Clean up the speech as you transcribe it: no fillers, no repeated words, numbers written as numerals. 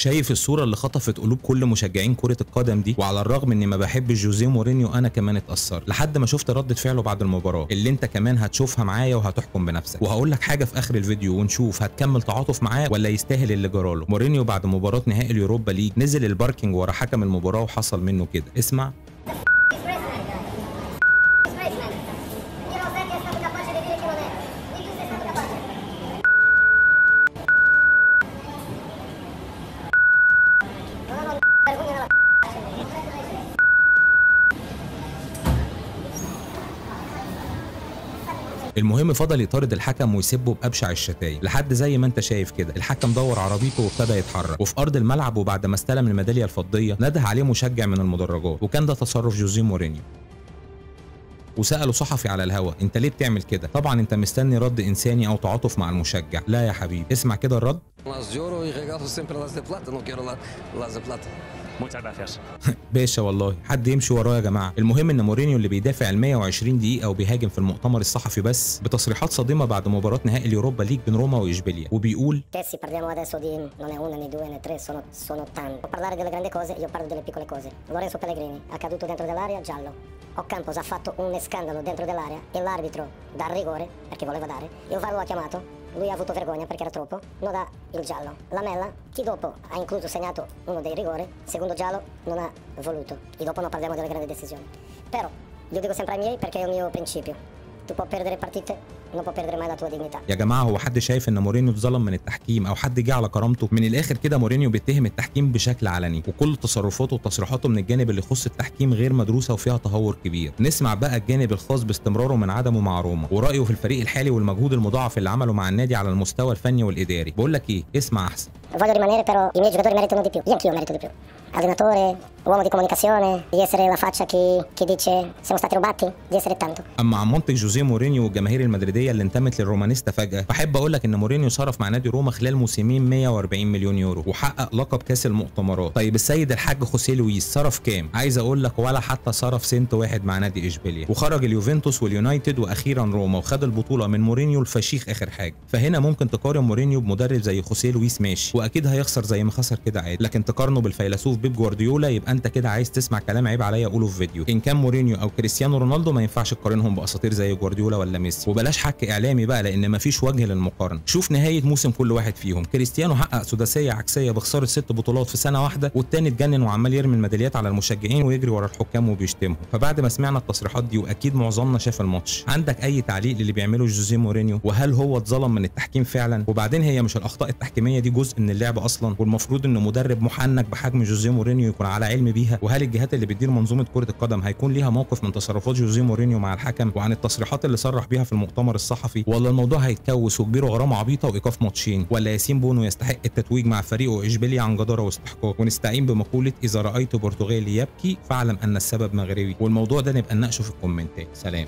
شايف الصوره اللي خطفت قلوب كل مشجعين كره القدم دي، وعلى الرغم اني ما بحبش جوزيه مورينيو انا كمان اتاثرت، لحد ما شفت رده فعله بعد المباراه اللي انت كمان هتشوفها معايا وهتحكم بنفسك. وهقول لك حاجه في اخر الفيديو ونشوف هتكمل تعاطف معاه ولا يستاهل اللي جراله. مورينيو بعد مباراه نهائي اليوروبا ليج نزل الباركينج ورا حكم المباراه وحصل منه كده، اسمع. المهم فضل يطارد الحكم ويسبه بابشع الشتايم لحد زي ما انت شايف كده الحكم دور عربيته وابتدى يتحرك، وفي ارض الملعب وبعد ما استلم الميداليه الفضيه نده عليه مشجع من المدرجات، وكان ده تصرف جوزيه مورينيو. وساله صحفي على الهوا انت ليه بتعمل كده؟ طبعا انت مستني رد انساني او تعاطف مع المشجع، لا يا حبيبي اسمع كده الرد. باشا والله حد يمشي وراه يا جماعه. المهم ان مورينيو اللي بيدافع 120 دقيقه وبيهاجم في المؤتمر الصحفي بس بتصريحات صادمه بعد مباراه نهائي اليوروبا ليج بين روما واشبيليا، وبيقول lui ha avuto vergogna perché era troppo, non dà il giallo. Lamella, chi dopo ha incluso segnato uno dei rigori, secondo giallo non ha voluto. E dopo non parliamo delle grandi decisioni. Però, io dico sempre ai miei perché è il mio principio. Tu puoi perdere partite. يا جماعه هو حد شايف ان مورينيو اتظلم من التحكيم او حد جه على كرامته؟ من الاخر كده مورينيو بيتهم التحكيم بشكل علني، وكل تصرفاته وتصريحاته من الجانب اللي يخص التحكيم غير مدروسه وفيها تهور كبير. نسمع بقى الجانب الخاص باستمراره من عدمه مع روما ورايه في الفريق الحالي والمجهود المضاعف اللي عمله مع النادي على المستوى الفني والاداري. بقول لك ايه، اسمع احسن. Voglio rimanere però i miei giocatori meritano di più. Io anch'io merito di più. Allenatore, uomo di comunicazione, di essere la faccia che dice siamo stati rubati, di essere tanto. اما عن منطق جوزيه مورينيو والجماهير المدريديه اللي انتمت للرومانيستا فجاه، فاحب اقول لك ان مورينيو صرف مع نادي روما خلال موسمين 140 مليون يورو وحقق لقب كاس المؤتمرات. طيب السيد الحاج خوسيه لويس صرف كام؟ عايز اقول لك ولا حتى صرف سنت واحد مع نادي اشبيليا، وخرج اليوفنتوس واليونايتد واخيرا روما وخد البطوله من مورينيو الفشيخ اخر حاجه. فهنا ممكن تقارن مورينيو بمدرب زي خوسيه لويس ماشي واكيد هيخسر زي ما خسر كده عادي، لكن تقارنه بالفيلسوف بيب جوارديولا يبقى انت كده عايز تسمع كلام عيب عليا اقوله في فيديو. ان كان مورينيو او كريستيانو رونالدو ما ينفعش تقارنهم باساطير زي جوارديولا ولا ميسي، وبلاش حك اعلامي بقى لان مفيش وجه للمقارنه. شوف نهايه موسم كل واحد فيهم، كريستيانو حقق سداسيه عكسيه بخساره 6 بطولات في سنه واحده، والتاني اتجنن وعمال يرمي الميداليات على المشجعين ويجري ورا الحكام وبيشتمهم. فبعد ما سمعنا التصريحات دي واكيد معظمنا شاف الماتش، عندك اي تعليق للي بيعمله جوزيه مورينيو؟ وهل هو اتظلم من التحكيم فعلا؟ وبعدين هي مش الاخطاء التحكيميه دي جزء من اللعب اصلا؟ والمفروض ان مدرب محنك بحجم جوزيه مورينيو يكون على علم بيها؟ وهل الجهات اللي بتدير منظومه كره القدم هيكون ليها موقف من تصرفات جوزيه مورينيو مع الحكم وعن التصريحات اللي صرح بيها في المؤتمر الصحفي؟ ولا الموضوع هيتكوس وكبيره غرامه عبيطه وايقاف ماتشين؟ ولا ياسين بونو يستحق التتويج مع فريقه اشبيليا عن جداره واستحقاق؟ ونستعين بمقوله اذا رايت برتغالي يبكي فاعلم ان السبب مغربي، والموضوع ده نبقى نناقشه في الكومنتات. سلام.